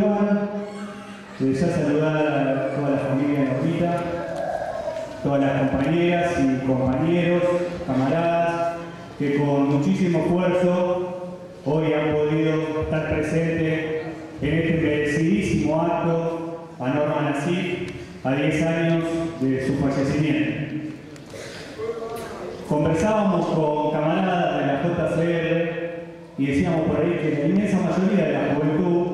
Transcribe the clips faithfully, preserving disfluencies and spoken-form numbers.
lugar, de ya saludar a toda la familia de Normita, todas las compañeras y compañeros, camaradas, que con muchísimo esfuerzo hoy han podido estar presentes en este merecidísimo acto a Norma Nassif, a diez años de su fallecimiento. Conversábamos con camaradas de la J C R y decíamos por ahí que la inmensa mayoría de la juventud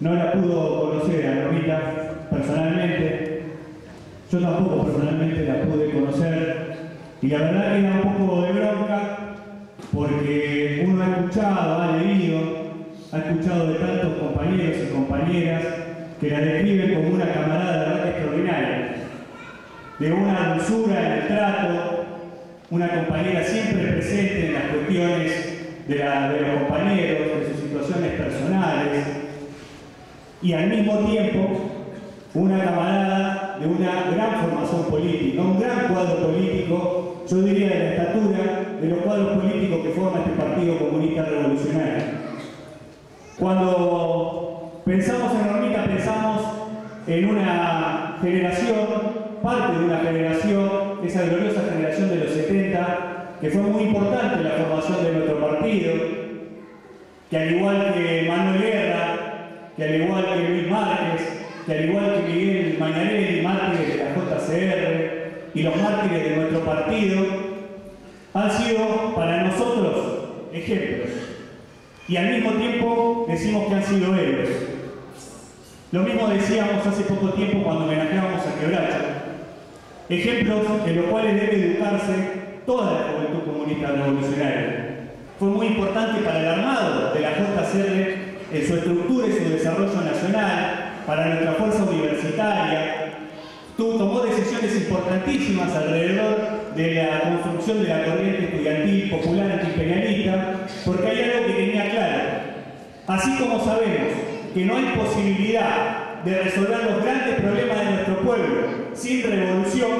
no la pudo conocer a Normita personalmente. Yo tampoco personalmente la pude conocer y la verdad que era un poco de bronca porque uno ha escuchado, ha leído, ha escuchado de tantos compañeros y compañeras que la describen como una camarada de verdad extraordinaria, de una dulzura en el trato, una compañera siempre presente en las cuestiones de, la, de los compañeros, de sus situaciones personales, y al mismo tiempo una camarada de una gran formación política, un gran cuadro político, yo diría de la estatura de los cuadros políticos que forma este Partido Comunista Revolucionario. Cuando pensamos en Normita, pensamos en una generación, parte de una generación, esa gloriosa generación de los setenta, que fue muy importante la formación de nuestro partido, que al igual que Manuel Guerra, que al igual que Luis Márquez, que al igual que Miguel Mañaré, mártires de la J C R y los mártires de nuestro partido, han sido para nosotros ejemplos y al mismo tiempo decimos que han sido héroes. Lo mismo decíamos hace poco tiempo cuando homenajeábamos a Quebracho, ejemplos en los cuales debe educarse toda la juventud comunista revolucionaria. Fue muy importante para el armado de la J C R en su estructura y su desarrollo nacional, para nuestra fuerza universitaria. Tomó decisiones importantísimas alrededor de la construcción de la corriente estudiantil, popular, antiimperialista, porque hay algo que tenía claro. Así como sabemos que no hay posibilidad de resolver los grandes problemas de nuestro pueblo sin revolución,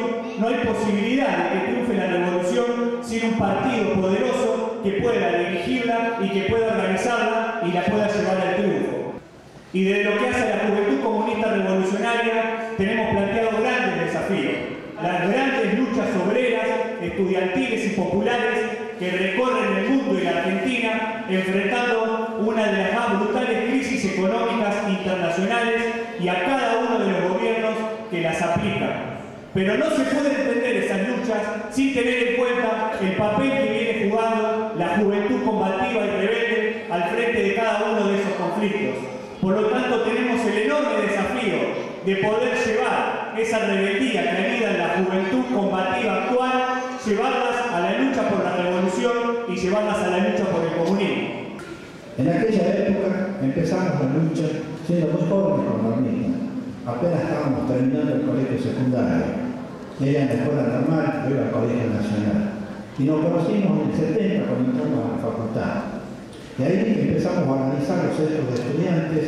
no hay posibilidad de que triunfe la revolución sin un partido poderoso que pueda dirigirla y que pueda organizarla y la pueda llevar al triunfo. Y desde lo que hace a la juventud comunista revolucionaria tenemos planteado grandes desafíos, las grandes luchas obreras, estudiantiles y populares que recorren el mundo y la Argentina enfrentando una de las más brutales crisis económicas internacionales y a cada uno de los gobiernos que las aplican. Pero no se puede entender esas luchas sin tener en cuenta el papel que viene jugando la juventud combativa y rebelde al frente de cada uno de esos conflictos. Por lo tanto, tenemos el enorme desafío de poder llevar esa rebeldía creada en la juventud combativa actual, llevarlas a la lucha por la revolución y llevarlas a la lucha por el comunismo. En aquella época empezamos la lucha siendo muy jóvenes con la misma. Apenas estábamos terminando el colegio secundario, era en la escuela normal, yo era el colegio nacional, y nos conocimos en el setenta cuando entramos a la facultad. De ahí empezamos a organizar los centros de estudiantes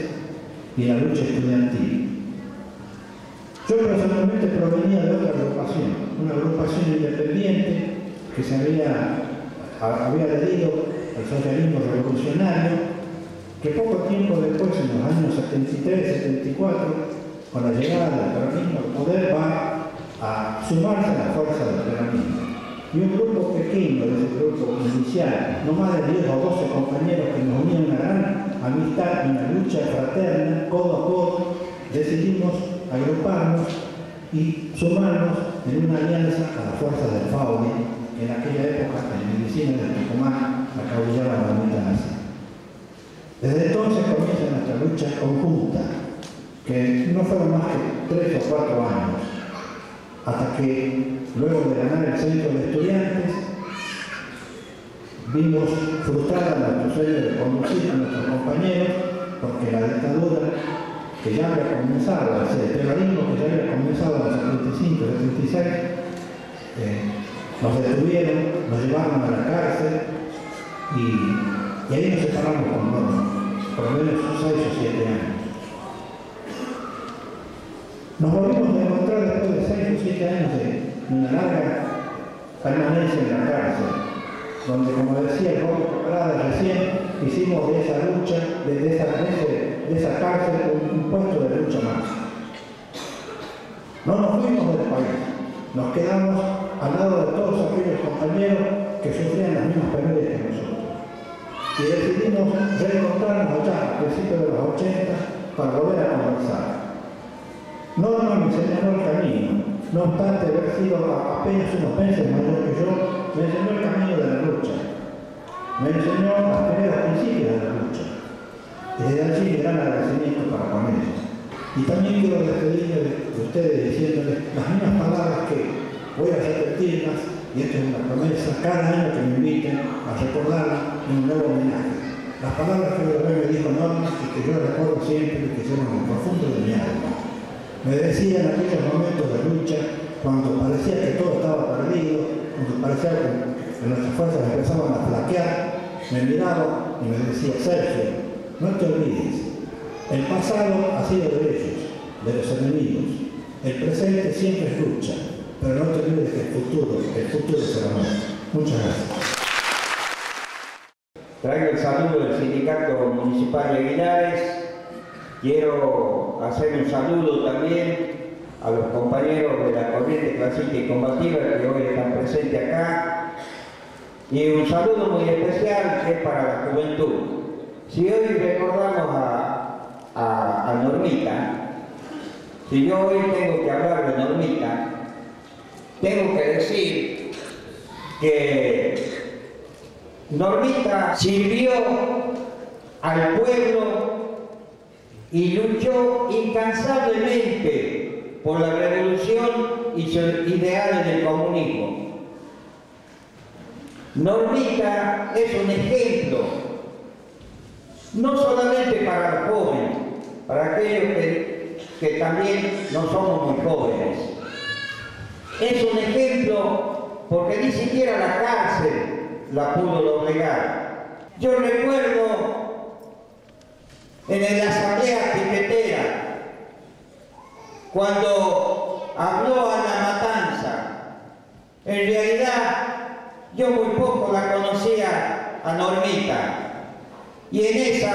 y la lucha estudiantil. Yo personalmente provenía de otra agrupación, una agrupación independiente que se había, había adherido al socialismo revolucionario, que poco tiempo después, en los años setenta y tres, setenta y cuatro, con la llegada del peronismo al poder, va a sumarse a la fuerza del peronismo. Y un grupo pequeño de ese grupo inicial, no más de diez o doce compañeros que nos unían una gran amistad y una lucha fraterna, codo a codo, decidimos agruparnos y sumarnos en una alianza a las fuerzas del FAUDI, que en aquella época en Medicina de Tucumán acaudillaba la Norma Nassif. Desde entonces comienza nuestra lucha conjunta, que no fueron más que tres o cuatro años, hasta que luego de ganar el centro de estudiantes vimos frustrada nuestro sueño de conducir a nuestros compañeros, porque la dictadura que ya había comenzado, el terrorismo que ya había comenzado en el setenta y cinco, setenta y seis, eh, nos detuvieron, nos llevaron a la cárcel y, y ahí nos separamos con Norma, por lo menos seis o siete años. Nos volvimos a encontrar después de seis o siete años de una larga permanencia en la cárcel, donde, como decía el Jorge Cabrada recién, hicimos de esa lucha, desde esa, de ese de esa cárcel con un puesto de lucha más. No nos fuimos del país, nos quedamos al lado de todos aquellos compañeros que sufrían las mismas penurias que nosotros. Y decidimos reencontrarnos allá a principios de los ochenta para volver a conversar. Norma me enseñó el camino, no obstante haber sido apenas unos meses mayor que yo, me enseñó el camino de la lucha. Me enseñó las primeras principios de la lucha. Desde allí gran agradecimiento para con ellos. Y también quiero despedirme de ustedes diciéndoles las mismas palabras que voy a repetirlas, y esta es una promesa, cada año que me inviten a recordarla en un nuevo homenaje. Las palabras que me dijo Norma y que yo recuerdo siempre y que son en lo profundo de mi alma. Me decía en aquellos momentos de lucha, cuando parecía que todo estaba perdido, cuando parecía que nuestras fuerzas empezaban a flaquear, me miraba y me decía: Sergio, no te olvides, el pasado ha sido de ellos, de los enemigos, el presente siempre es lucha, pero no te olvides que el futuro, el futuro será nuestro. Muchas gracias. Traigo el saludo del Sindicato Municipal de Guinares. Quiero hacer un saludo también a los compañeros de la corriente clasista y combativa que hoy están presentes acá. Y un saludo muy especial es para la juventud. Si hoy recordamos a, a, a Normita, si yo hoy tengo que hablar de Normita, tengo que decir que Normita sirvió al pueblo y luchó incansablemente por la revolución y sus ideales del comunismo. Normita es un ejemplo, no solamente para los jóvenes, para aquellos que, que también no somos muy jóvenes. Es un ejemplo porque ni siquiera la cárcel la pudo doblegar. Yo recuerdo en la Asamblea piquetera, cuando habló a la matanza, en realidad yo muy poco la conocía a Normita, y en esa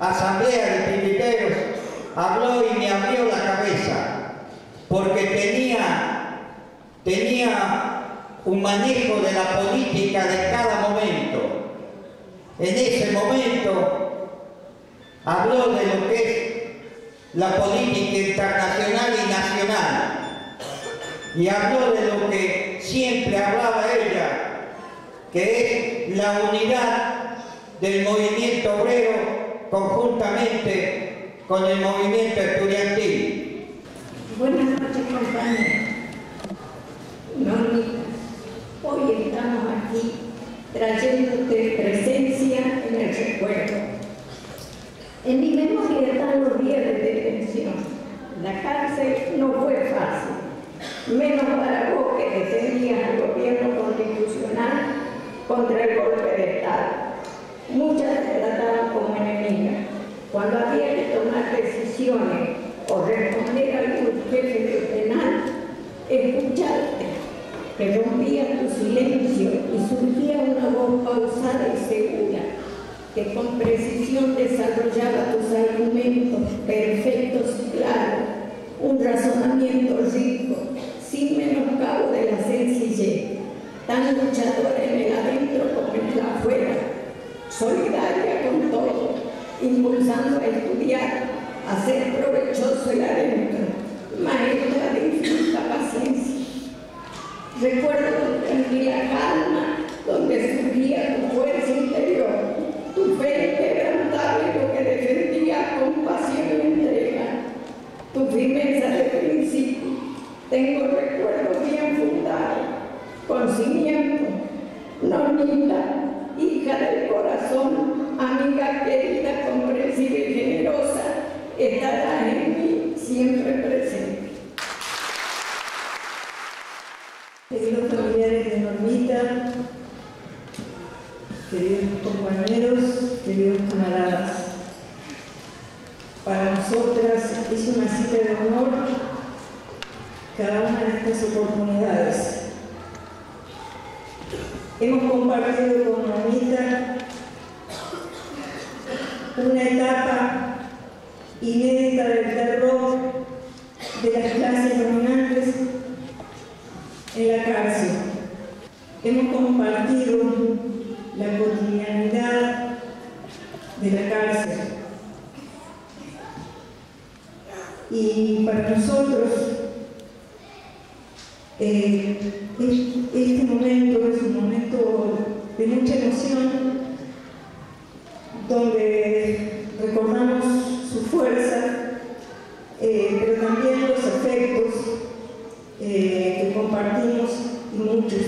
asamblea de piqueteros habló y me abrió la cabeza, porque tenía, tenía un manejo de la política de cada momento. En ese momento habló de lo que es la política internacional y nacional, y habló de lo que siempre hablaba ella, que es la unidad del movimiento obrero conjuntamente con el movimiento estudiantil. Buenas noches, compañeros. Normita, hoy estamos aquí trayéndote presencia en el recuerdo. En mi memoria están los días de detención. La cárcel no fue fácil, menos para vos que defendías al gobierno constitucional contra el golpe de Estado. Muchas te trataban como enemiga. Cuando había que tomar decisiones o responder a algún jefe penal, escucharte, que rompía tu silencio y surgía una voz pausada y segura, que con precisión desarrollaba tus argumentos perfectos y claros, un razonamiento rico, sin menoscabo de la sencillez, tan luchadora en el adentro como en el afuera, solidaria con todo, impulsando a estudiar, a ser provechoso el adentro, maestra de infinita paciencia. Recuerdo tu tranquila calma, donde surgía tu fuerza interior, tu fe inquebrantable porque defendía con pasión y entrega, tu firmeza de principio. Tengo recuerdos bien fundados, con cimiento. Normita, hija del corazón, amiga querida, comprensiva y generosa, estarás en mí siempre presente. Queridos familiares de Normita, queridos compañeros, queridos camaradas, para nosotras es una cita de honor cada una de estas oportunidades. Hemos compartido con Normita una etapa inédita del rock de las clases dominantes en la cárcel. Hemos compartido la cotidianidad de la cárcel. Y para nosotros, eh, este momento es un momento de mucha emoción, donde recordamos su fuerza, eh, pero también los afectos eh, que compartimos, y muchos.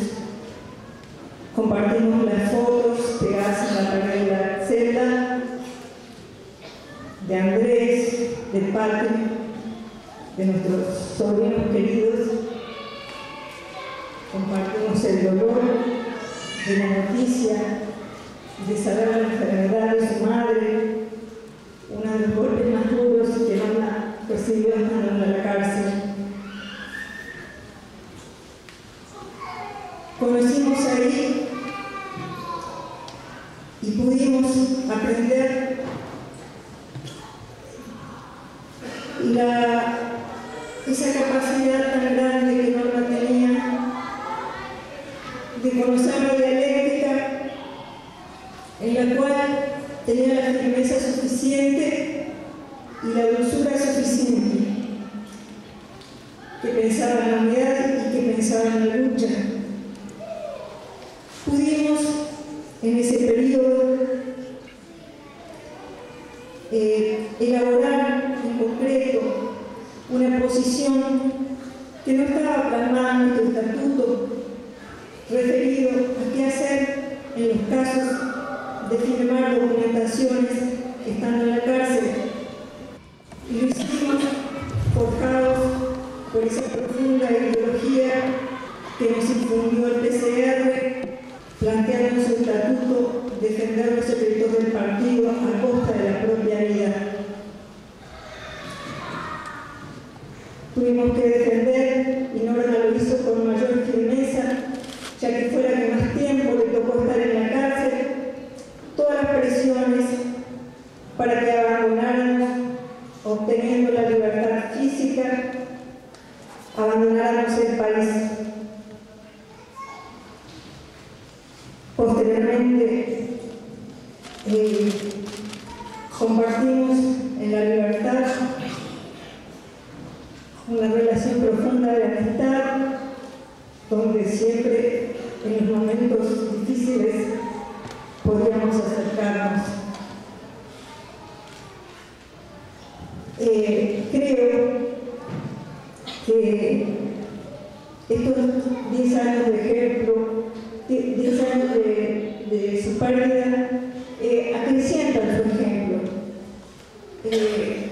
Compartimos las fotos pegadas en la pared de la celda, de Andrés, de Pati, de nuestros sobrinos queridos. Compartimos el dolor de la noticia de saber la enfermedad de su madre, uno de los golpes más duros que Norma recibió estando en la cárcel. Conocimos ahí y pudimos aprender, la, esa capacidad tan grande que Norma tenía de conocer la dialéctica, en la cual tenía la firmeza suficiente y la dulzura suficiente, que pensaba en la unidad y que pensaba en la lucha. Pudimos en ese periodo eh, elaborar en concreto una posición que no estaba plasmada en nuestro estatuto referido a qué hacer en los casos de firmar documentaciones estando en la cárcel. Y lo hicimos forjados por esa profunda ideología que nos infundió el P C R, plantear nuestro estatuto, defender los secretos del partido a costa de la propia vida. Tuvimos que defender, y Norma lo hizo con mayor firmeza, ya que fue la que más tiempo le tocó estar en la cárcel, todas las presiones para que abandonáramos, obteniendo la libertad física, abandonáramos el país. Posteriormente, eh, compartimos en la libertad una relación profunda de amistad, donde siempre en los momentos difíciles podríamos acercarnos. Eh, creo que estos diez años de ejemplo, diez años de, de su pérdida, eh, acrecientan su ejemplo. Eh,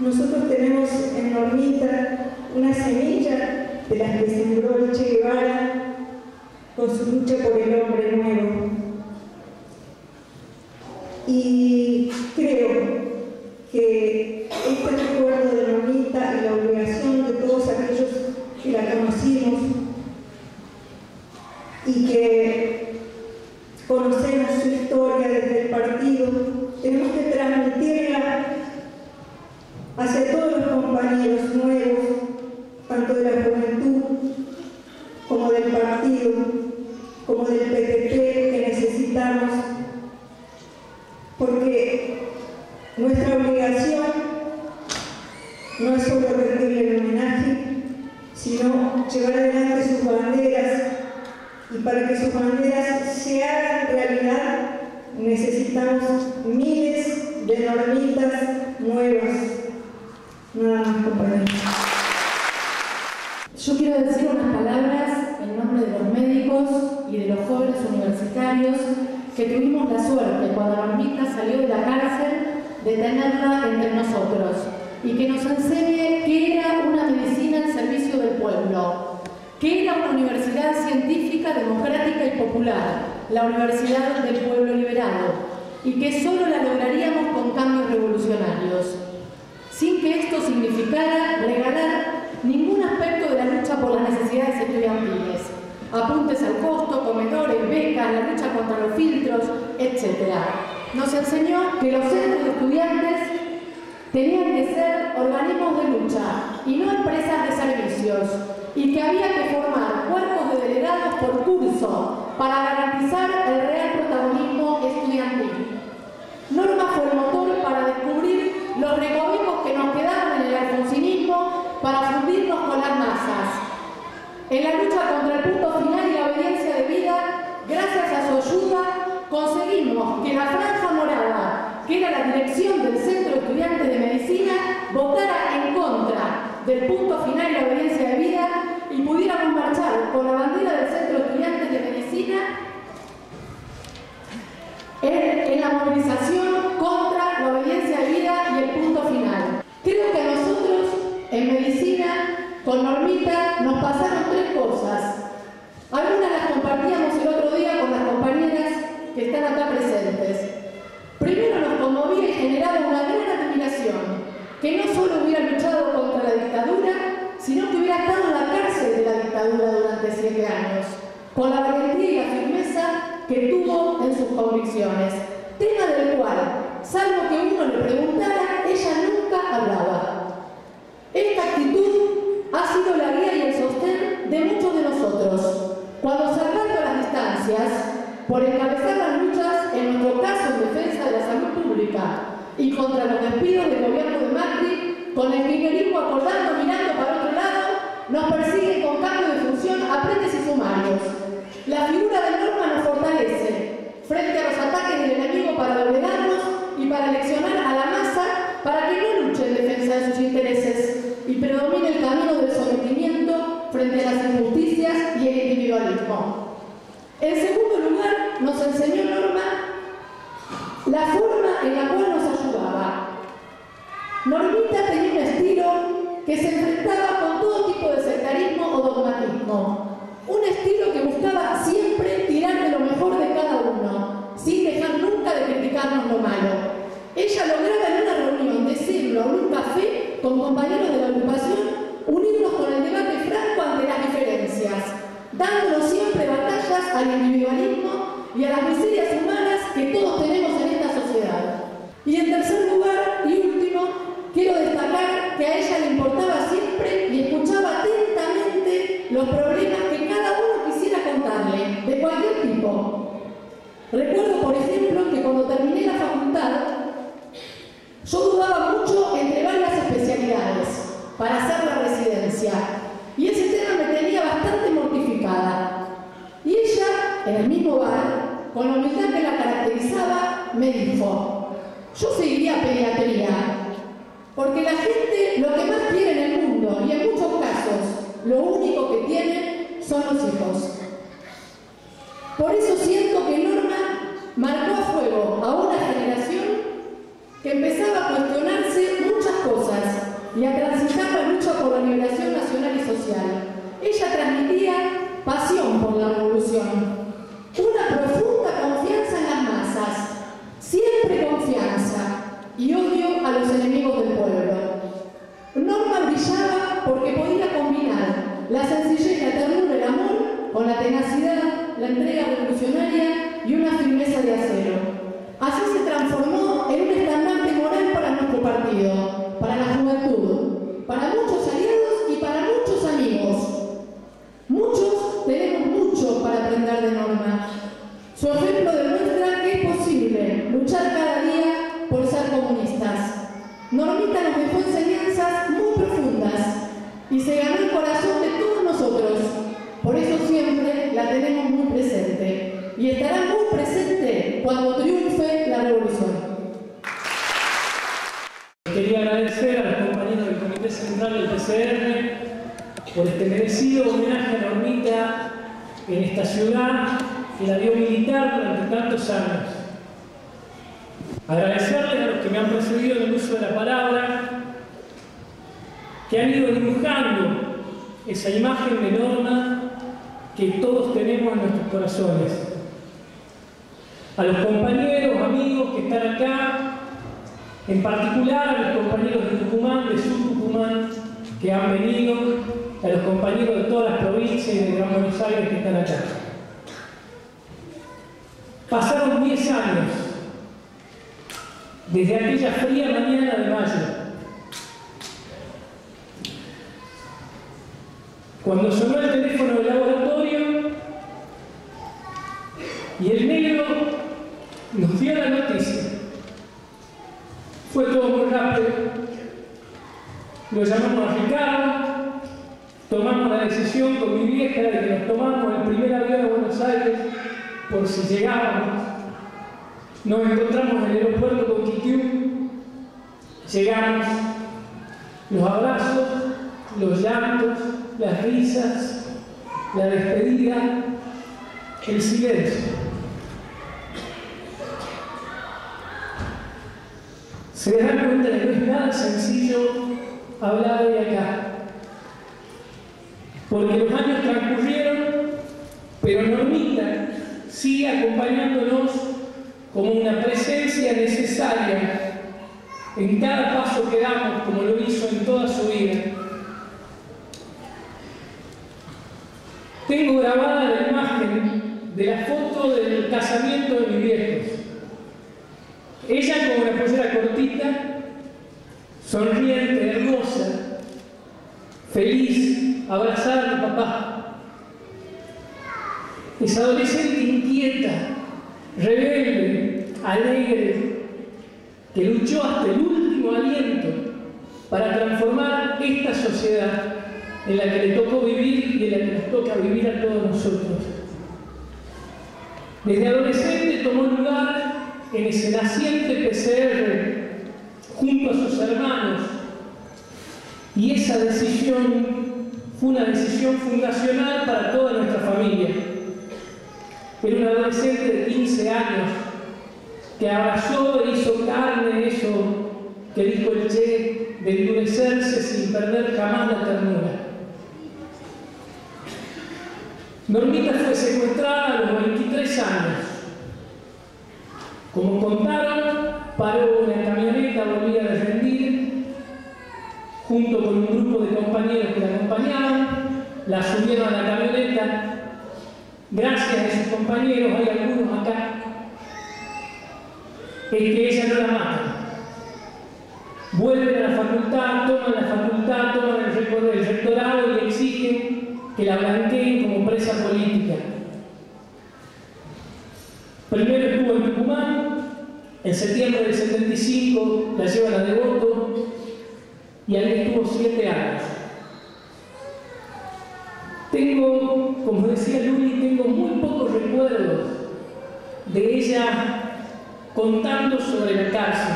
nosotros tenemos en Normita una semilla de las que sembró el Che Guevara con su lucha por el hombre nuevo. Y creo que este recuerdo de Normita y la obligación de todos aquellos que la conocimos y que conocemos su historia desde el partido, tenemos que transmitirla hacia todos los compañeros nuevos, tanto de la juventud como del partido, como del P T P, que necesitamos. Porque nuestra obligación no es solo rendirle el homenaje, sino llevar adelante sus banderas, y para que sus banderas se hagan realidad necesitamos miles de normitas nuevas. Nada más, compañeros. Yo quiero decir unas palabras en nombre de los médicos y de los jóvenes universitarios, que tuvimos la suerte, cuando Normita salió de la cárcel, de tenerla entre nosotros, y que nos enseñe que era una medicina al servicio del pueblo, que era una universidad científica, democrática y popular, la universidad del pueblo liberado, y que solo la lograríamos con cambios revolucionarios, sin que esto significara regalar ningún aspecto de la lucha por las necesidades estudiantiles. Apuntes al costo, comedores, becas, la lucha contra los filtros, etcétera. Nos enseñó que los centros de estudiantes tenían que ser organismos de lucha y no empresas de servicios, y que había que formar cuerpos de delegados por curso para garantizar el real protagonismo estudiantil. Norma fue el motor para descubrir los recovecos que nos quedaron en el alfonsinismo para fundirnos con las masas. En la lucha contra el punto final y la obediencia de vida, gracias a su ayuda, conseguimos que la Franja Morada, que era la dirección del Centro de Estudiantes de Medicina, votara en contra del punto final y la obediencia de vida y pudiéramos marchar con la bandera del Centro de Estudiantes de Medicina en la movilización contra la obediencia de vida y el punto final. Creo que nosotros en medicina con Normita nos pasaron tres cosas. Algunas las compartíamos el otro día con las compañeras que están acá presentes. Primero nos conmovía y generaba una gran admiración que no solo hubiera luchado contra la dictadura, sino que hubiera estado en la cárcel de la dictadura durante siete años, con la valentía y la firmeza que tuvo en sus convicciones, tema del cual, salvo que uno le preguntara, ella nunca hablaba. Esta actitud ha sido la guía y el sostén de muchos de nosotros, cuando salvando las distancias, por encabezar las luchas, en nuestro caso en defensa de la salud pública y contra los despidos del gobierno de Macri, con el kirchnerismo acordando mirando para otro lado, nos persigue con cambio de función apretes y sumarios. La figura de Norma nos fortalece frente a los ataques del enemigo para doblegarnos y para leccionar a la masa para que no luche en defensa de sus intereses y predomine el camino del sometimiento frente a las injusticias y el individualismo. En segundo lugar, nos enseñó Norma la forma en la cual nos ayudaba. Normita tenía un estilo que se enfrentaba con todo tipo de sectarismo o dogmatismo. Un estilo que buscaba siempre tirar de lo mejor de cada uno, sin dejar nunca de criticarnos lo malo. Ella lograba en una reunión, decirlo, en un café, con compañeros de la agrupación, unirnos con el debate franco ante las diferencias, dándonos siempre batallas al individualismo y a las miserias humanas que todos tenemos en esta sociedad. Y en tercer lugar y último, quiero destacar que a ella le importaba siempre y escuchaba atentamente los problemas que de cualquier tipo. Recuerdo, por ejemplo, que cuando terminé la facultad, yo dudaba mucho entre varias especialidades para hacer la residencia, y ese tema me tenía bastante mortificada. Y ella, en el mismo bar, con la humildad que la caracterizaba, me dijo: yo seguiría pediatría, porque la gente lo que más quiere en el mundo, y en muchos casos, lo único que tiene son los hijos. Por eso siento que Norma marcó a fuego a una generación que empezaba a cuestionarse muchas cosas y a transitar la lucha por la liberación nacional y social. Ella transmitía pasión por la revolución, una profunda confianza en las masas, siempre confianza y odio a los enemigos del pueblo. Norma brillaba porque podía combinar la sencillez, la ternura, el amor con la tenacidad, la entrega revolucionaria y una firmeza de acero. Así se transformó en un estandarte moral para nuestro partido, para la juventud, para muchos aliados y para muchos amigos. Muchos tenemos mucho para aprender de Norma. Su ejemplo demuestra que es posible luchar cada día por ser comunistas. Normita nos dejó enseñanzas muy profundas y se ganó el corazón de todos nosotros. Por eso siempre la tenemos muy presente y estará muy presente cuando triunfe la revolución. Quería agradecer a los compañeros del Comité Central del P C R por este merecido homenaje a Normita en esta ciudad que la vio militar durante tantos años. Agradecerles a los que me han precedido en el uso de la palabra, que han ido dibujando esa imagen de Norma que todos tenemos en nuestros corazones. A los compañeros, amigos que están acá, en particular a los compañeros de Tucumán, de Sur Tucumán, que han venido, a los compañeros de todas las provincias y de Gran Buenos Aires que están acá. Pasaron diez años desde aquella fría mañana de mayo, Cuando sonó el teléfono del laboratorio y el negro nos dio la noticia, fue todo muy rápido. Lo llamamos a Ricardo, tomamos la decisión con mi vieja de que nos tomamos el primer avión a Buenos Aires por si llegábamos. Nos encontramos en el aeropuerto con Quiquiú, llegamos, los abrazos, los llantos, las risas, la despedida, el silencio. Se dan cuenta de que no es nada sencillo hablar de acá, porque los años transcurrieron, pero Normita sigue acompañándonos como una presencia necesaria en cada paso que damos, como lo hizo en toda su vida. Tengo grabada la imagen de la foto del casamiento de mis viejos. Ella con una playera cortita, sonriente, hermosa, feliz, abrazada a mi papá. Es adolescente inquieta, rebelde, alegre, que luchó hasta el último aliento para transformar esta sociedad en la que le tocó vivir y en la que nos toca vivir a todos nosotros. Desde adolescente tomó lugar en ese naciente P C R junto a sus hermanos, y esa decisión fue una decisión fundacional para toda nuestra familia. Era un adolescente de quince años que abrazó e hizo carne eso que dijo el Che, de endurecerse sin perder jamás la ternura. Normita fue secuestrada a los veintitrés años. Como contaron, paró una camioneta, volvía a rendir, junto con un grupo de compañeros que la acompañaban, la subieron a la camioneta. Gracias a sus compañeros, hay algunos acá, es que ella no la mata. Vuelve a la facultad, toma la facultad, toma el, el rectorado y exige que la blanqueen como presa política. Primero estuvo en Tucumán, en septiembre del setenta y cinco la llevan a Devoto y ahí estuvo siete años. Tengo, como decía Luli, tengo muy pocos recuerdos de ella contando sobre la cárcel.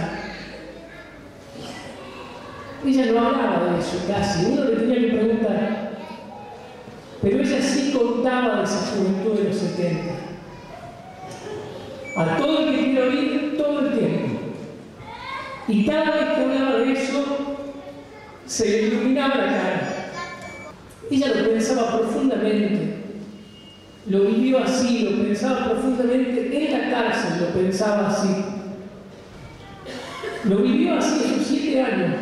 Ella no hablaba de eso casi, uno le tenía que preguntar, pero ella sí contaba de esa juventud de los setenta. A todo el que quiero ir, todo el tiempo. Y cada vez que hablaba de eso, se le iluminaba la cara. Ella lo pensaba profundamente, lo vivió así, lo pensaba profundamente, en la cárcel lo pensaba así. Lo vivió así a sus siete años,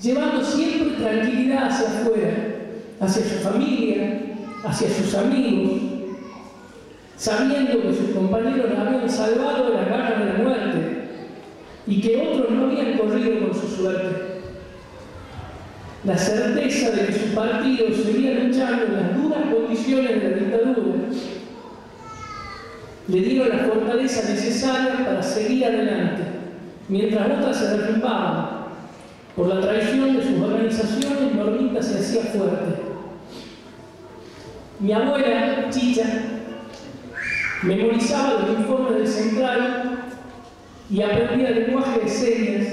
llevando siempre tranquilidad hacia afuera, hacia su familia, hacia sus amigos, sabiendo que sus compañeros la habían salvado de la garra de la muerte y que otros no habían corrido con su suerte. La certeza de que su partido seguía luchando en las duras condiciones de la dictadura le dieron la fortaleza necesaria para seguir adelante, mientras otras se derrumbaban. Por la traición de sus organizaciones, Normita se hacía fuerte. Mi abuela, Chicha, memorizaba los informes del central y aprendía lenguaje de señas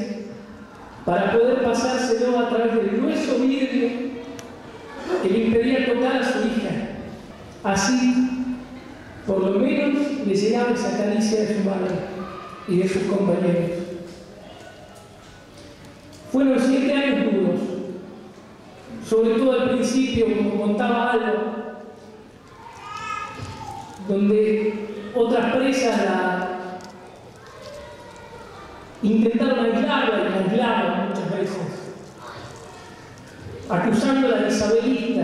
para poder pasárselo a través del grueso vidrio que le impedía tocar a su hija. Así, por lo menos, le llegaba esa caricia de su madre y de sus compañeros. Fueron siete años duros, sobre todo al principio, como contaba algo, donde otras presas la intentaron aislarla y la aislaron muchas veces, acusándola de isabelista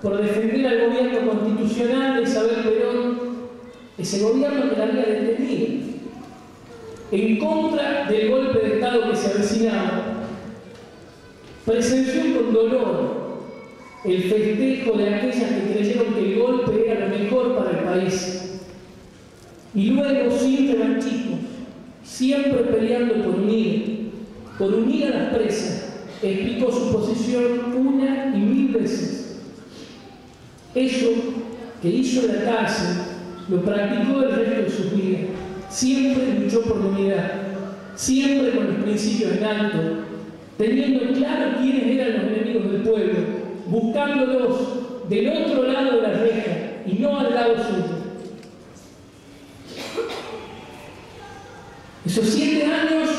por defender al gobierno constitucional de Isabel Perón, ese gobierno que la había detenido, en contra del golpe de Estado que se avecinaba. Presenció con dolor el festejo de aquellas que creyeron que el golpe era lo mejor para el país. Y luego siempre van chicos, siempre peleando por unir, por unir a las presas. Explicó su posición una y mil veces. Eso que hizo en la cárcel lo practicó el resto de su vida. Siempre luchó por la unidad, siempre con los principios en alto, teniendo claro quiénes eran los enemigos del pueblo, buscándolos del otro lado de la reja y no al lado suyo. Esos siete años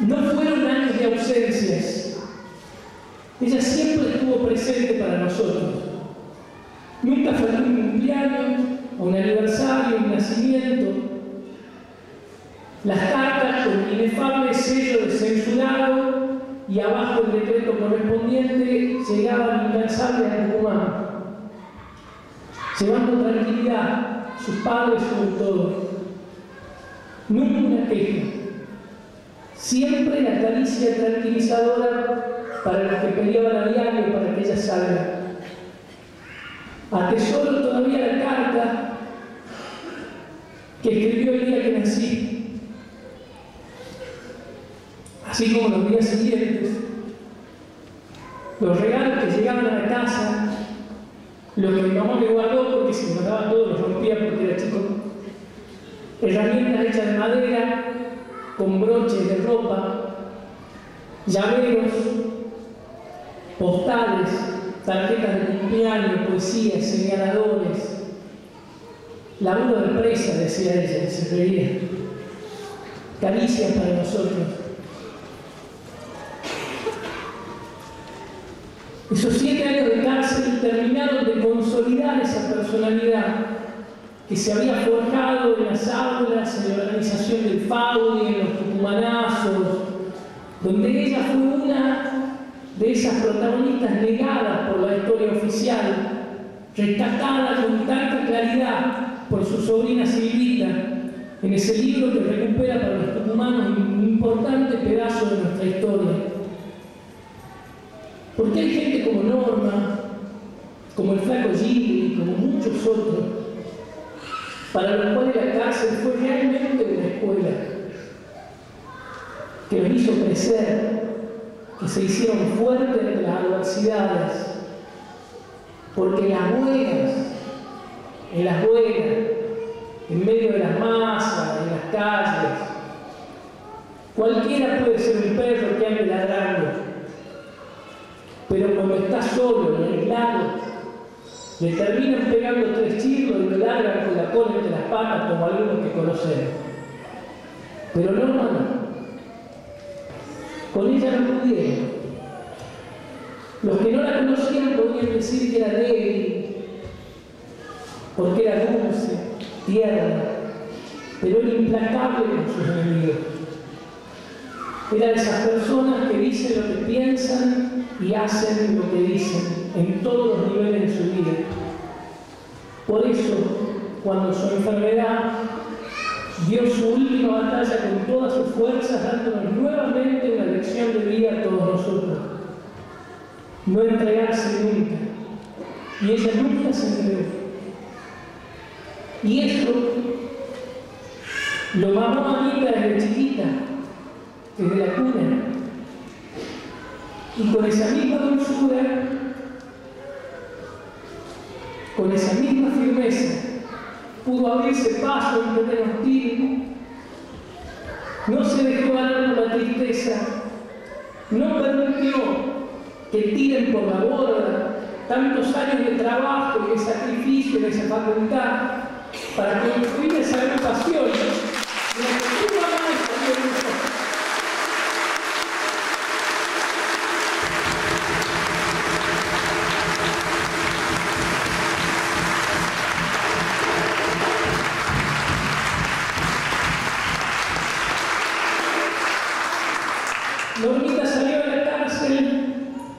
no fueron años de ausencias. Ella siempre estuvo presente para nosotros. Nunca faltó un cumpleaños, a un aniversario, un nacimiento. Las cartas con inefable sello de censurado y abajo el decreto correspondiente llegaban incansables a Tucumán, llevando tranquilidad, sus padres sobre todo. Nunca una queja, siempre la caricia tranquilizadora para los que peleaban a diario para que ella salga. Atesoro todavía la carta que escribió el día que nací, así como los días siguientes, los regalos que llegaban a la casa, los que mi mamá me guardó porque se guardaba todo, los rompía porque era chico, herramientas hechas de madera, con broches de ropa, llaveros, postales, tarjetas de cumpleaños, poesías, señaladores. Laburo de presa, decía ella, se reía. Caricias para nosotros. Esos siete años de cárcel terminaron de consolidar esa personalidad que se había forjado en las aulas, en la organización del FAUDI, en los Tucumanazos, donde ella fue una de esas protagonistas negadas por la historia oficial, rescatada con tanta claridad por su sobrina Silvita, en ese libro que recupera para los tucumanos un importante pedazo de nuestra historia. Porque hay gente como Norma, como el Flaco Jiménez, como muchos otros, para los cuales la cárcel fue realmente una escuela, que los hizo crecer, que se hicieron fuertes de las adversidades, porque en las huelgas, en las huelgas, en medio de las masas, en las calles, cualquiera puede ser un perro que ande ladrando, pero cuando está solo, aislado, le terminan pegando tres chirlos y le largan con la cola entre las patas como algunos que conocemos. Pero no, no, con ella no pudieron. Los que no la conocían podían decir que era débil, porque era dulce, tierna, pero era implacable con sus enemigos. Eran esas personas que dicen lo que piensan y hacen lo que dicen, en todos los niveles de su vida. Por eso, cuando su enfermedad dio su última batalla con todas sus fuerzas, dándonos nuevamente una lección de vida a todos nosotros. No entregarse nunca. Y ella nunca se entregó. Y eso lo mamó a mí desde chiquita, desde la cuna. Y con esa misma dulzura, con esa misma firmeza, pudo abrirse paso en un terreno hostil, no se dejó ganar por la tristeza, no permitió que tiren por la borda tantos años de trabajo, de sacrificio, de esa facultad, para construir esa agrupación de la que pudo amar y salir de nosotros.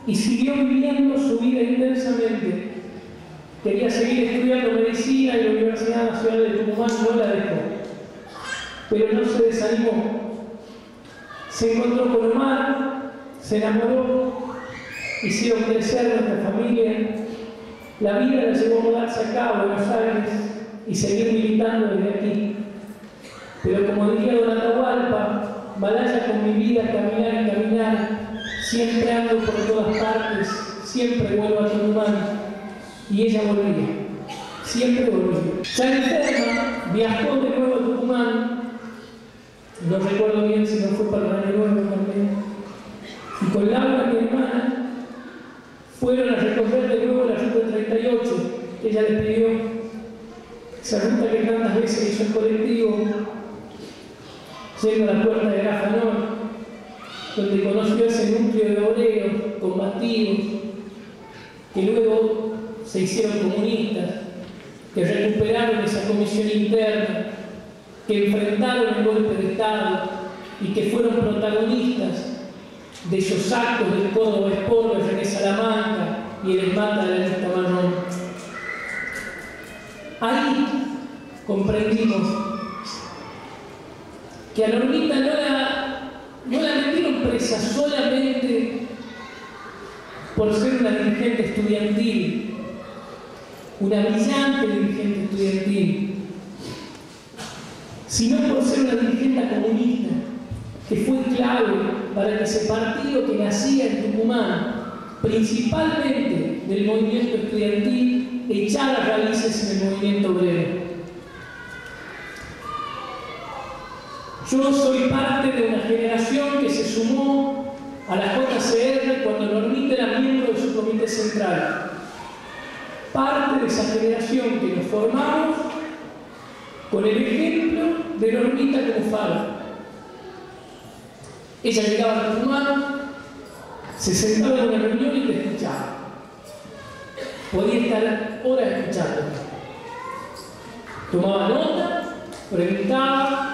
Y siguió viviendo su vida intensamente. Quería seguir estudiando medicina y la Universidad Nacional de Tucumán no la dejó. Pero no se desanimó. Se encontró con Omar, se enamoró, hicieron crecer nuestra familia, la vida la llevó a mudarse acá a Buenos Aires y seguir militando desde aquí. Pero como diría Donato Hualpa, balaya con mi vida, caminar y caminar, siempre ando por todas partes, siempre vuelvo a Tucumán. Y ella volvía, siempre volvía. Ya enferma, viajó de nuevo a Tucumán, no recuerdo bien si no fue para René Salamanca también, y con Laura, mi hermana, fueron a recorrer de nuevo la Ruta treinta y ocho, ella les pidió, esa ruta que tantas veces hizo el colectivo, yendo a la puerta de Caja Nor, donde conoció ese núcleo de obreros, combativos, que luego se hicieron comunistas, que recuperaron esa comisión interna, que enfrentaron el golpe de Estado y que fueron protagonistas de esos actos del Codo de Esporro, de René Salamanca y el mata de la lista Marrón. Ahí comprendimos que a Normita no la, no la metieron presa solamente por ser una dirigente estudiantil, una brillante dirigente estudiantil, sino por ser una dirigente comunista, que fue clave para que ese partido que nacía en Tucumán, principalmente del movimiento estudiantil, echara raíces en el movimiento obrero. Yo soy parte de una generación que se sumó a la J C R cuando Normita era miembro de su comité central. Parte de esa generación que nos formamos con el ejemplo de Normita como faro. Ella llegaba a Tucumán, se sentaba en una reunión y te escuchaba. Podía estar horas escuchando. Tomaba nota, preguntaba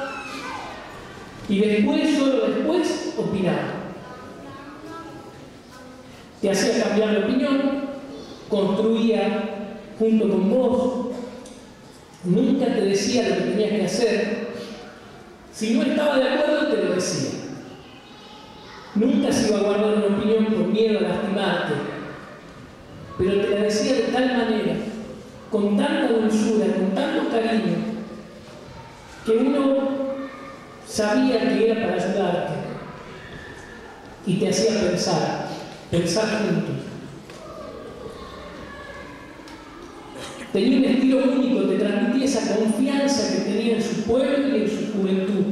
y después, solo después, opinaba. Te hacía cambiar de opinión, construía junto con vos, nunca te decía lo que tenías que hacer. Si no estaba de acuerdo, te lo decía. Nunca se iba a guardar una opinión por miedo a lastimarte, pero te la decía de tal manera, con tanta dulzura, con tanto cariño, que uno sabía que era para ayudarte y te hacía pensar, pensar juntos. Tenía un estilo único, te transmitía esa confianza que tenía en su pueblo y en su juventud,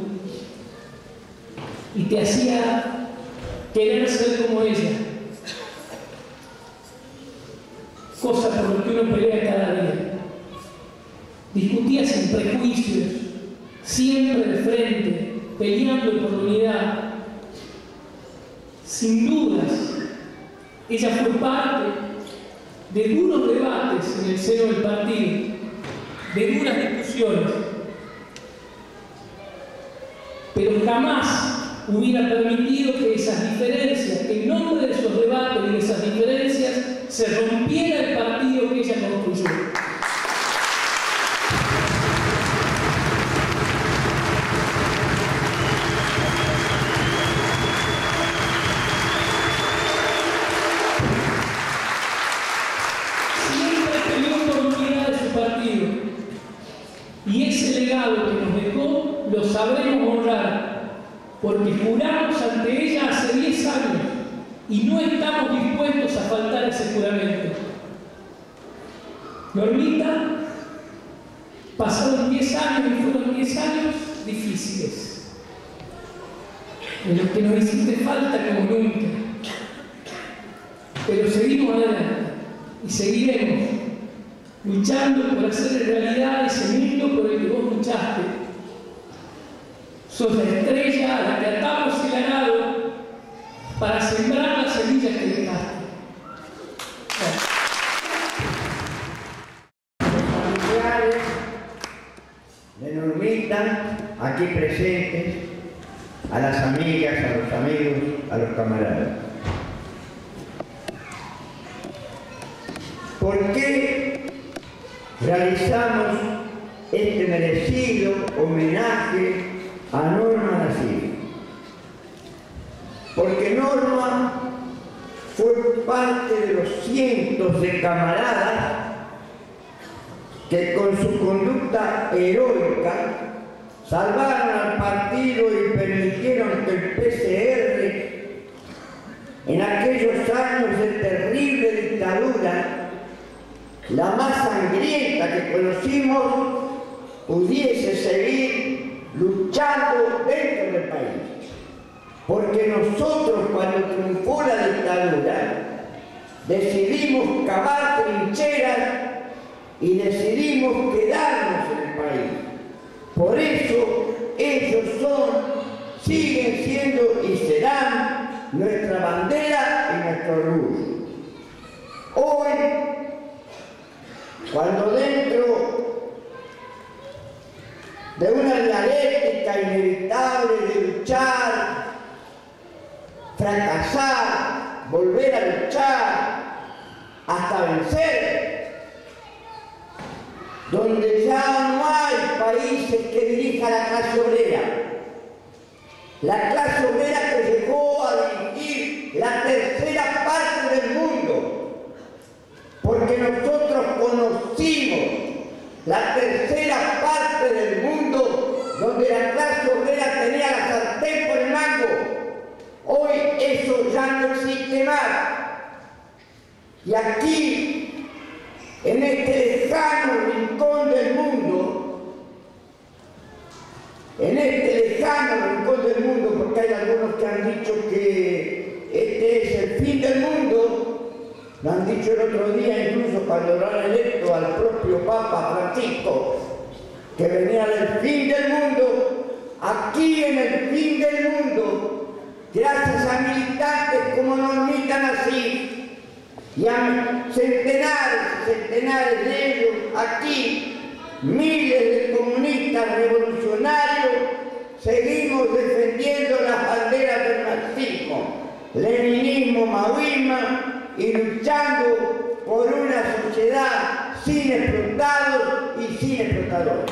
y te hacía querer ser como ella, cosa por la que uno pelea cada día. Discutía sin prejuicios, siempre de frente, peleando por la unidad. Sin dudas, ella fue parte de duros debates en el seno del partido, de duras discusiones, pero jamás hubiera permitido que esas diferencias, que en nombre de esos debates y de esas diferencias, se rompiera el partido que ella construyó. Siempre peleó por la unidad de su partido, y ese legado que nos dejó lo sabremos honrar, porque juramos ante ella hace diez años y no estamos dispuestos a faltar ese juramento. Normita, pasaron diez años y fueron diez años difíciles, en los que nos hiciste falta como nunca, pero seguimos adelante y seguiremos luchando por hacer en realidad ese mundo por el que vos luchaste. Sos la estrella a la que atamos el arado para sembrar las semillas que dejaste. Familiares de Normita aquí presentes, a las amigas, a los amigos, a los camaradas. ¿Por qué realizamos este merecido homenaje a Norma Nassif? Porque Norma fue parte de los cientos de camaradas que con su conducta heroica salvaron al partido y permitieron que el P C R, en aquellos años de terrible dictadura, la más sangrienta que conocimos, pudiese seguir luchando dentro del país. Porque nosotros, cuando triunfó la dictadura, decidimos cavar trincheras y decidimos quedarnos en el país. Por eso ellos son, siguen siendo y serán nuestra bandera y nuestro orgullo. Hoy, cuando dentro de una dialéctica inevitable de luchar, fracasar, volver a luchar, hasta vencer, donde ya no hay países que dirija la clase obrera. La clase obrera que llegó a dirigir la tercera parte del mundo, porque nosotros conocimos la tercera parte del mundo donde la clase obrera tenía la sartén por el mango. Hoy eso ya no existe más. Y aquí, en este lejano rincón del mundo, en este lejano rincón del mundo, porque hay algunos que han dicho que este es el fin del mundo, lo han dicho el otro día incluso cuando lo han electo al propio Papa Francisco, que venía del fin del mundo. Aquí en el fin del mundo, gracias a militantes como Norma Nassif, y a centenares y centenares de ellos aquí, miles de comunistas revolucionarios, seguimos defendiendo las banderas del marxismo, leninismo, maoísmo y luchando por una sociedad sin explotados y sin explotadores.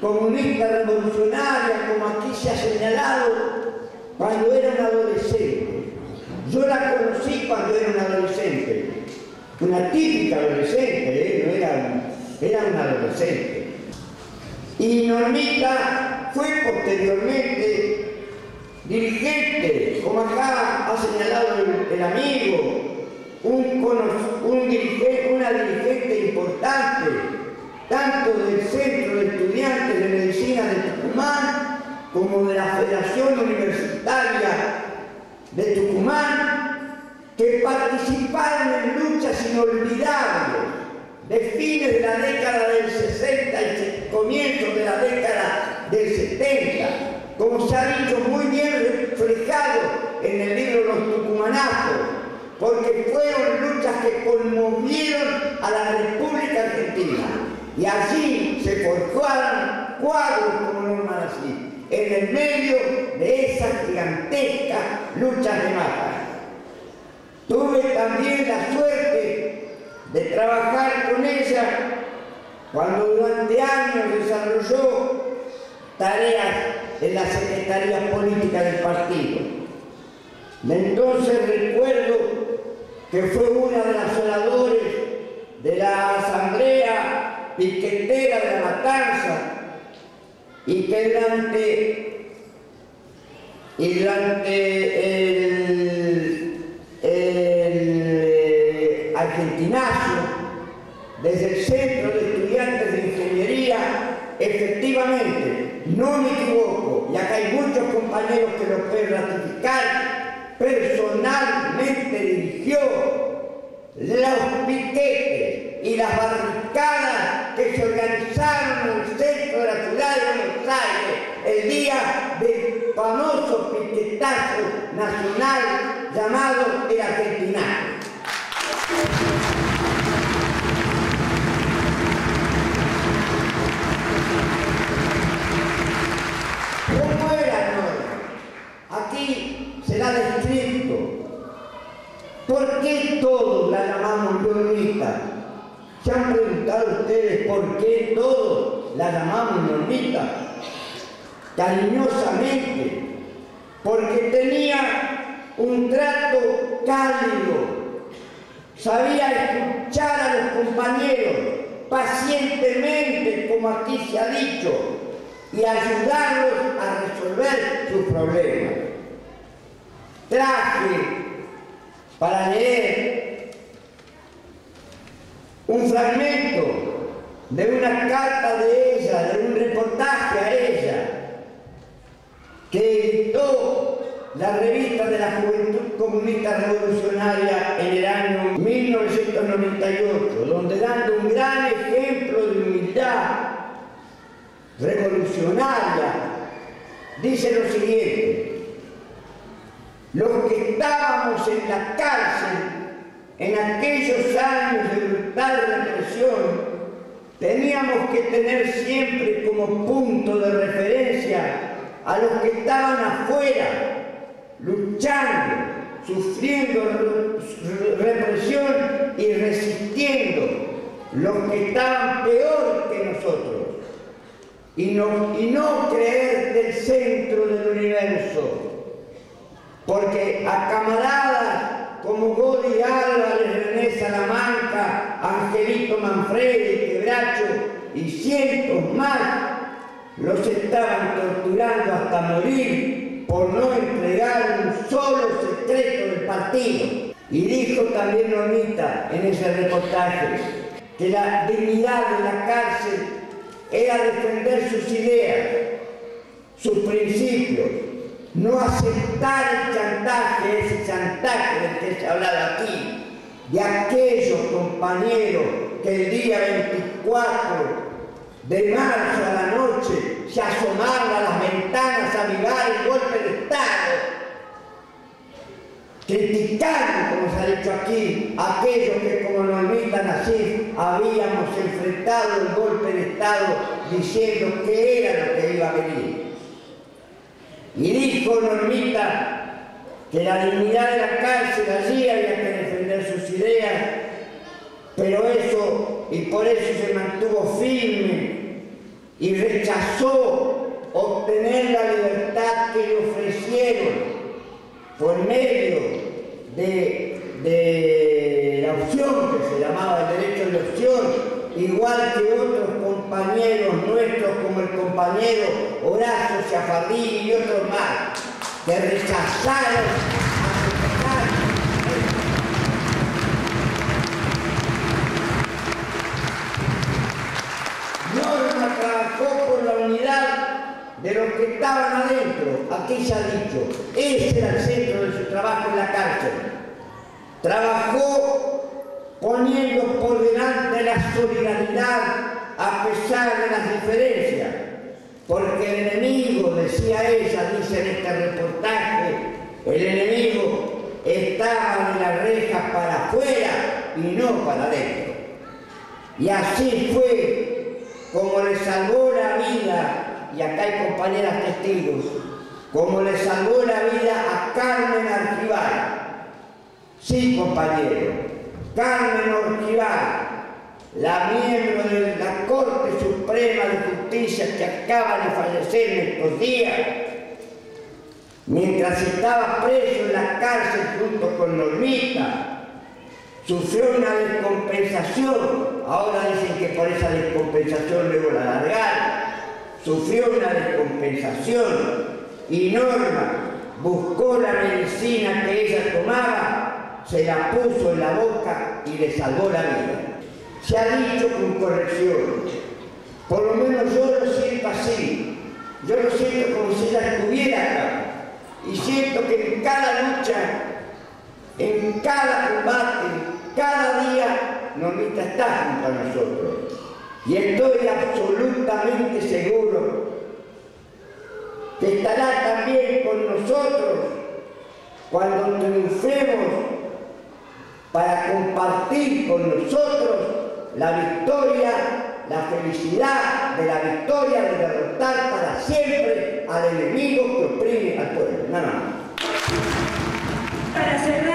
Comunista revolucionaria, como aquí se ha señalado, cuando era un adolescente. Yo la conocí cuando era un adolescente, una típica adolescente, ¿eh? No era, era un adolescente. Y Normita fue posteriormente dirigente, como acá ha señalado el, el amigo, un, un dirigente, una dirigente importante, tanto del Centro de Estudiantes de Medicina de Tucumán como de la Federación Universitaria de Tucumán, que participaron en luchas inolvidables de fines de la década del sesenta y comienzos de la década del setenta, como se ha dicho muy bien reflejado en el libro Los Tucumanazos, porque fueron luchas que conmovieron a la República Argentina. Y allí se forjaron cuadros como Norma Nassif, en el medio de esas gigantescas luchas de masas. Tuve también la suerte de trabajar con ella cuando durante años desarrolló tareas en la Secretaría Política del Partido. De entonces recuerdo que fue una de las oradoras de la Asamblea piquetera de la matanza y que durante, y durante el, el Argentinazo, desde el Centro de Estudiantes de Ingeniería, efectivamente, no me equivoco, y acá hay muchos compañeros que lo pueden ratificar, personalmente dirigió los piquetes y las barricadas que se organizaron en el centro de la ciudad de Buenos Aires el día del famoso piquetazo nacional llamado el Argentinazo. ¿Por qué todos la llamamos normita? ¿Se han preguntado ustedes por qué todos la llamamos normita? Cariñosamente, porque tenía un trato cálido, sabía escuchar a los compañeros pacientemente, como aquí se ha dicho, y ayudarlos a resolver sus problemas. Traje para leer un fragmento de una carta de ella, de un reportaje a ella, que editó la revista de la Juventud Comunista Revolucionaria en el año mil novecientos noventa y ocho, donde dando un gran ejemplo de humildad revolucionaria, dice lo siguiente: los que estábamos en la cárcel en aquellos años de brutal represión, teníamos que tener siempre como punto de referencia a los que estaban afuera, luchando, sufriendo represión y resistiendo, los que estaban peor que nosotros, y no, y no creer del centro del universo. Porque a camaradas como Godi Álvarez, René Salamanca, Angelito Manfredi, Quebracho y cientos más, los estaban torturando hasta morir por no entregar un solo secreto del partido. Y dijo también Normita en ese reportaje que la dignidad de la cárcel era defender sus ideas, sus principios, no aceptar el chantaje, ese chantaje del que se ha hablado aquí, de aquellos compañeros que el día veinticuatro de marzo a la noche se asomaron a las ventanas a mirar el golpe de Estado, criticando, como se ha dicho aquí, a aquellos que como Norma Nassif habíamos enfrentado el golpe de Estado diciendo que era lo que iba a venir. Y dijo Normita que la dignidad de la cárcel allí había que defender sus ideas, pero eso, y por eso se mantuvo firme y rechazó obtener la libertad que le ofrecieron por medio de, de la opción, que se llamaba el derecho de opción, igual que otros compañeros nuestros como el compañero Horacio Chiafardini y otros más, que rechazaron a Norma trabajó por la unidad de los que estaban adentro, aquí se ha dicho, ese era el centro de su trabajo en la cárcel. Trabajó poniendo por delante la solidaridad a pesar de las diferencias, porque el enemigo, decía ella, dice en este reportaje, el enemigo estaba en las rejas para afuera y no para adentro. Y así fue como le salvó la vida, y acá hay compañeras testigos, como le salvó la vida a Carmen Arquibal. Sí, compañero. Carmen Arquibal, la miembro de la Corte Suprema de Justicia que acaba de fallecer en estos días, mientras estaba preso en la cárcel junto con Normita, sufrió una descompensación, ahora dicen que por esa descompensación luego la largaron, sufrió una descompensación y Norma buscó la medicina que ella tomaba, se la puso en la boca y le salvó la vida. Se ha dicho con corrección, por lo menos yo lo siento así, yo lo siento como si ella estuviera acá, y siento que en cada lucha, en cada combate, cada día, Normita está junto a nosotros, y estoy absolutamente seguro que estará también con nosotros cuando triunfemos, para compartir con nosotros la victoria, la felicidad de la victoria de derrotar para siempre al enemigo que oprime al pueblo. Nada más.